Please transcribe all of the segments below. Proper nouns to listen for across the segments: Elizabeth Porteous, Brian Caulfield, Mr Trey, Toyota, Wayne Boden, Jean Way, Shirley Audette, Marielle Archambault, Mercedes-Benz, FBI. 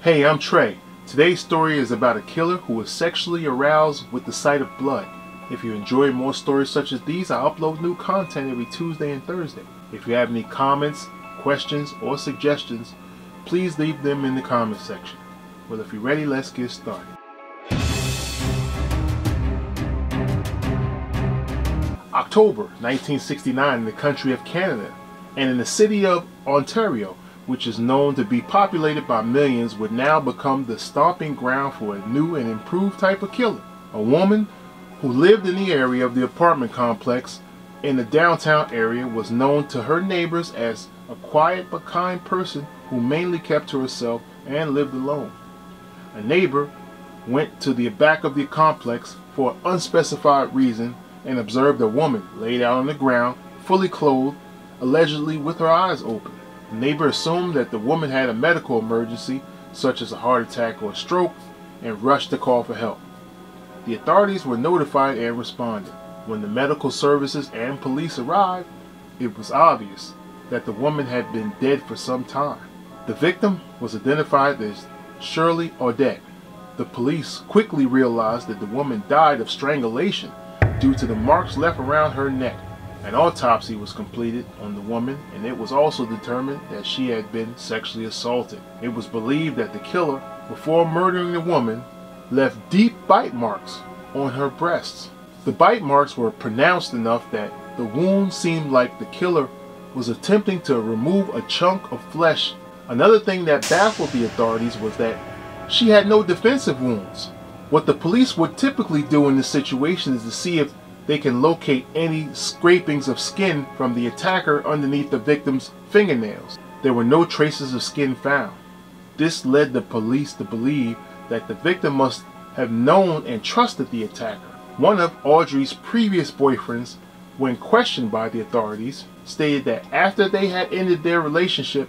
Hey, I'm Trey. Today's story is about a killer who was sexually aroused with the sight of blood. If you enjoy more stories such as these, I upload new content every Tuesday and Thursday. If you have any comments, questions, or suggestions, please leave them in the comment section. Well, if you're ready, let's get started. October 1969 in the country of Canada, and in the city of Ontario, which is known to be populated by millions, would now become the stomping ground for a new and improved type of killer. A woman who lived in the area of the apartment complex in the downtown area was known to her neighbors as a quiet but kind person who mainly kept to herself and lived alone. A neighbor went to the back of the complex for an unspecified reason and observed a woman laid out on the ground, fully clothed, allegedly with her eyes open. The neighbor assumed that the woman had a medical emergency, such as a heart attack or stroke, and rushed to call for help. The authorities were notified and responded. When the medical services and police arrived, it was obvious that the woman had been dead for some time. The victim was identified as Shirley Audette. The police quickly realized that the woman died of strangulation due to the marks left around her neck. An autopsy was completed on the woman, and it was also determined that she had been sexually assaulted. It was believed that the killer, before murdering the woman, left deep bite marks on her breasts. The bite marks were pronounced enough that the wound seemed like the killer was attempting to remove a chunk of flesh. Another thing that baffled the authorities was that she had no defensive wounds. What the police would typically do in this situation is to see if they can locate any scrapings of skin from the attacker underneath the victim's fingernails. There were no traces of skin found. This led the police to believe that the victim must have known and trusted the attacker. One of Audrey's previous boyfriends, when questioned by the authorities, stated that after they had ended their relationship,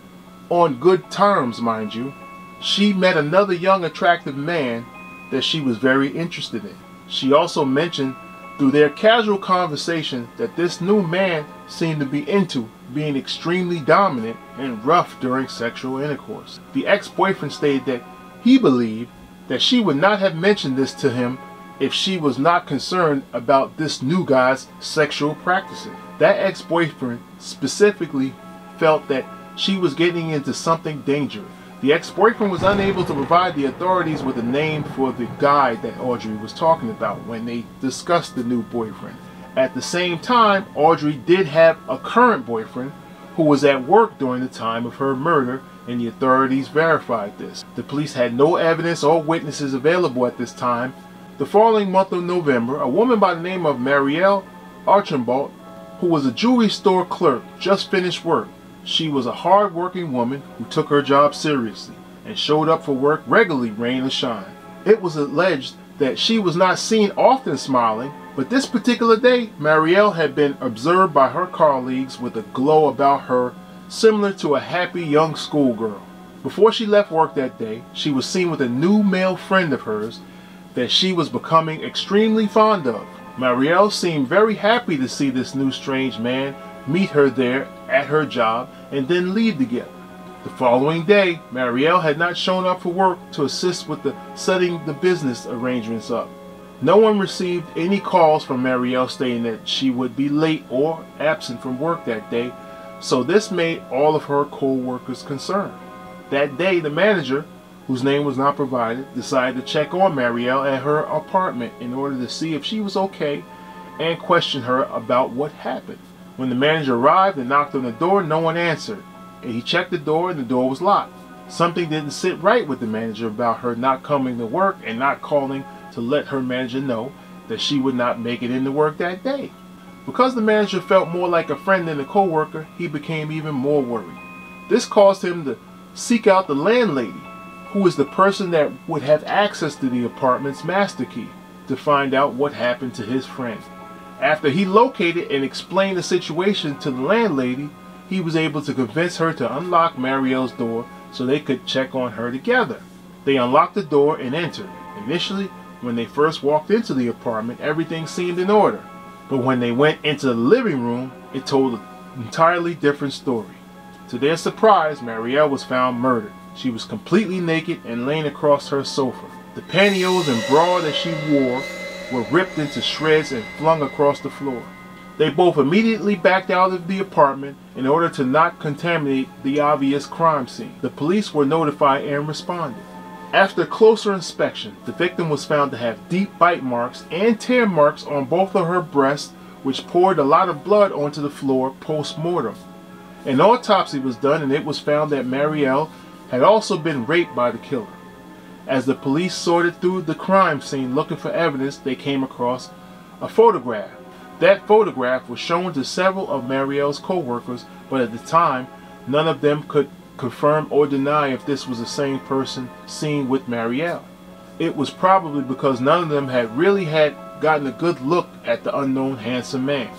on good terms mind you, she met another young attractive man that she was very interested in. She also mentioned through their casual conversation that this new man seemed to be into being extremely dominant and rough during sexual intercourse. The ex-boyfriend stated that he believed that she would not have mentioned this to him if she was not concerned about this new guy's sexual practices. That ex-boyfriend specifically felt that she was getting into something dangerous. The ex-boyfriend was unable to provide the authorities with a name for the guy that Audrey was talking about when they discussed the new boyfriend. At the same time, Audrey did have a current boyfriend who was at work during the time of her murder, and the authorities verified this. The police had no evidence or witnesses available at this time. The following month of November, a woman by the name of Marielle Archambault, who was a jewelry store clerk, just finished work. She was a hard-working woman who took her job seriously and showed up for work regularly, rain or shine. It was alleged that she was not seen often smiling, but this particular day, Marielle had been observed by her colleagues with a glow about her similar to a happy young schoolgirl. Before she left work that day, she was seen with a new male friend of hers that she was becoming extremely fond of. Marielle seemed very happy to see this new strange man meet her there at her job and then leave together. The following day, Marielle had not shown up for work to assist with setting the business arrangements up. No one received any calls from Marielle stating that she would be late or absent from work that day, so this made all of her co-workers concerned. That day, the manager, whose name was not provided, decided to check on Marielle at her apartment in order to see if she was okay and question her about what happened. When the manager arrived and knocked on the door, no one answered. He checked the door and the door was locked. Something didn't sit right with the manager about her not coming to work and not calling to let her manager know that she would not make it into work that day. Because the manager felt more like a friend than a co-worker, he became even more worried. This caused him to seek out the landlady, who is the person that would have access to the apartment's master key, to find out what happened to his friend. After he located and explained the situation to the landlady, he was able to convince her to unlock Marielle's door so they could check on her together. They unlocked the door and entered. Initially, when they first walked into the apartment, everything seemed in order. But when they went into the living room, it told an entirely different story. To their surprise, Marielle was found murdered. She was completely naked and laying across her sofa. The pantyhose and bra that she wore were ripped into shreds and flung across the floor. They both immediately backed out of the apartment in order to not contaminate the obvious crime scene. The police were notified and responded. After closer inspection, the victim was found to have deep bite marks and tear marks on both of her breasts, which poured a lot of blood onto the floor post-mortem. An autopsy was done and it was found that Marielle had also been raped by the killer. As the police sorted through the crime scene looking for evidence, they came across a photograph. That photograph was shown to several of Marielle's co-workers, but at the time, none of them could confirm or deny if this was the same person seen with Marielle. It was probably because none of them had really gotten a good look at the unknown handsome man.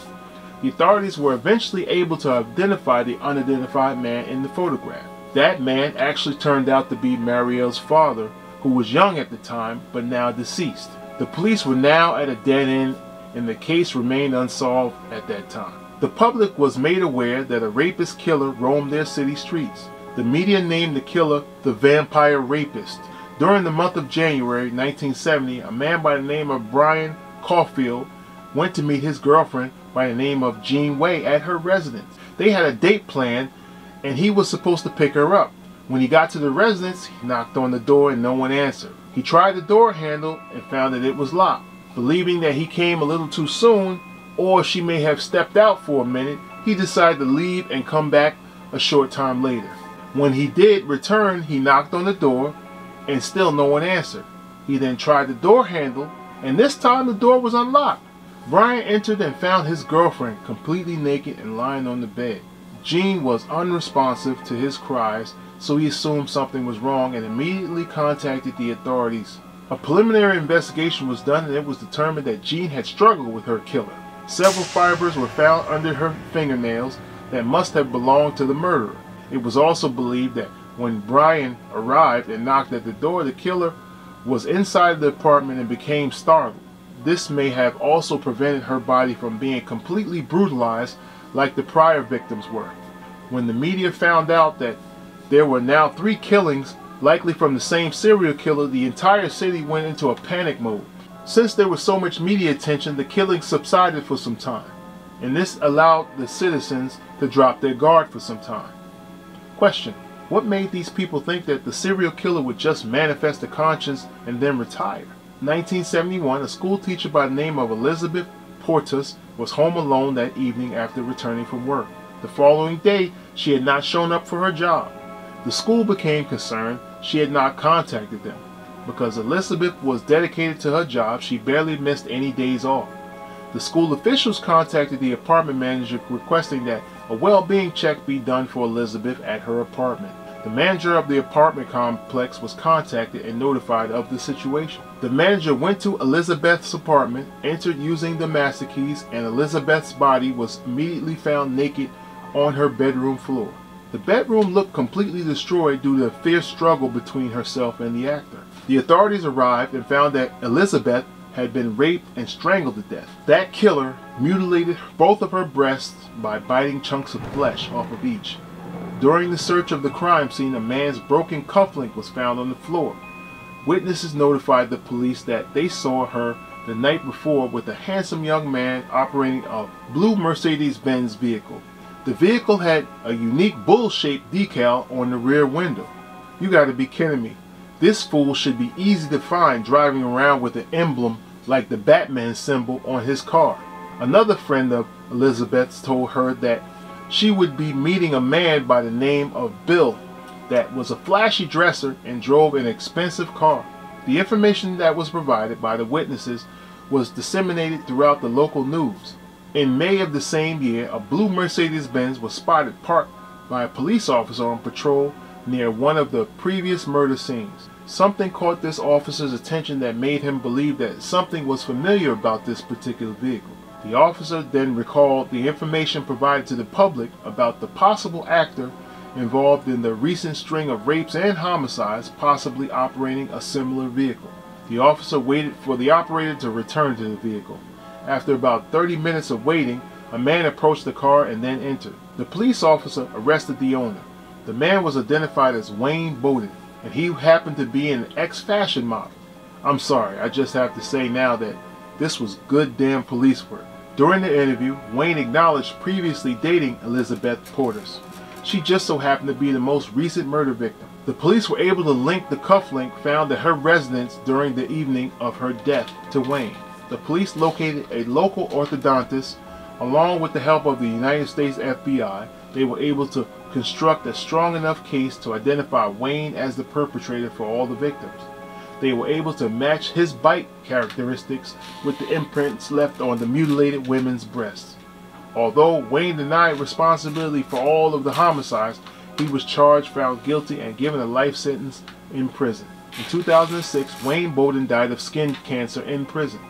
The authorities were eventually able to identify the unidentified man in the photograph. That man actually turned out to be Marielle's father, who was young at the time, but now deceased. The police were now at a dead end, and the case remained unsolved at that time. The public was made aware that a rapist killer roamed their city streets. The media named the killer the Vampire Rapist. During the month of January 1970, a man by the name of Brian Caulfield went to meet his girlfriend by the name of Jean Way at her residence. They had a date planned, and he was supposed to pick her up. When he got to the residence, he knocked on the door and no one answered. He tried the door handle and found that it was locked. Believing that he came a little too soon, or she may have stepped out for a minute, he decided to leave and come back a short time later. When he did return, he knocked on the door and still no one answered. He then tried the door handle, and this time the door was unlocked. Brian entered and found his girlfriend completely naked and lying on the bed. Jean was unresponsive to his cries, so he assumed something was wrong and immediately contacted the authorities. A preliminary investigation was done and it was determined that Jean had struggled with her killer. Several fibers were found under her fingernails that must have belonged to the murderer. It was also believed that when Brian arrived and knocked at the door, the killer was inside the apartment and became startled. This may have also prevented her body from being completely brutalized like the prior victims were. When the media found out that there were now 3 killings, likely from the same serial killer, the entire city went into a panic mode. Since there was so much media attention, the killings subsided for some time, and this allowed the citizens to drop their guard for some time. Question: what made these people think that the serial killer would just manifest a conscience and then retire? In 1971, a school teacher by the name of Elizabeth Porteous was home alone that evening after returning from work. The following day, she had not shown up for her job. The school became concerned she had not contacted them. Because Elizabeth was dedicated to her job, she barely missed any days off. The school officials contacted the apartment manager requesting that a well-being check be done for Elizabeth at her apartment. The manager of the apartment complex was contacted and notified of the situation. The manager went to Elizabeth's apartment, entered using the master keys, and Elizabeth's body was immediately found naked on her bedroom floor. The bedroom looked completely destroyed due to a fierce struggle between herself and the actor. The authorities arrived and found that Elizabeth had been raped and strangled to death. That killer mutilated both of her breasts by biting chunks of flesh off of each. During the search of the crime scene, a man's broken cufflink was found on the floor. Witnesses notified the police that they saw her the night before with a handsome young man operating a blue Mercedes-Benz vehicle. The vehicle had a unique bull-shaped decal on the rear window. You gotta be kidding me. This fool should be easy to find driving around with an emblem like the Batman symbol on his car. Another friend of Elizabeth's told her that she would be meeting a man by the name of Bill that was a flashy dresser and drove an expensive car. The information that was provided by the witnesses was disseminated throughout the local news. In May of the same year, a blue Mercedes-Benz was spotted parked by a police officer on patrol near one of the previous murder scenes. Something caught this officer's attention that made him believe that something was familiar about this particular vehicle. The officer then recalled the information provided to the public about the possible actor involved in the recent string of rapes and homicides, possibly operating a similar vehicle. The officer waited for the operator to return to the vehicle. After about 30 minutes of waiting, a man approached the car and then entered. The police officer arrested the owner. The man was identified as Wayne Boden, and he happened to be an ex-fashion model. I'm sorry, I just have to say now that this was good damn police work. During the interview, Wayne acknowledged previously dating Elizabeth Porteous. She just so happened to be the most recent murder victim. The police were able to link the cufflink found at her residence during the evening of her death to Wayne. The police located a local orthodontist. Along with the help of the United States FBI, they were able to construct a strong enough case to identify Wayne as the perpetrator for all the victims. They were able to match his bite characteristics with the imprints left on the mutilated women's breasts. Although Wayne denied responsibility for all of the homicides, he was charged, found guilty, and given a life sentence in prison. In 2006, Wayne Boden died of skin cancer in prison.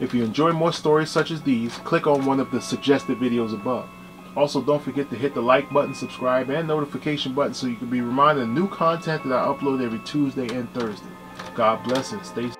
If you enjoy more stories such as these, click on one of the suggested videos above. Also, don't forget to hit the like button, subscribe, and notification button so you can be reminded of new content that I upload every Tuesday and Thursday. God bless and stay safe.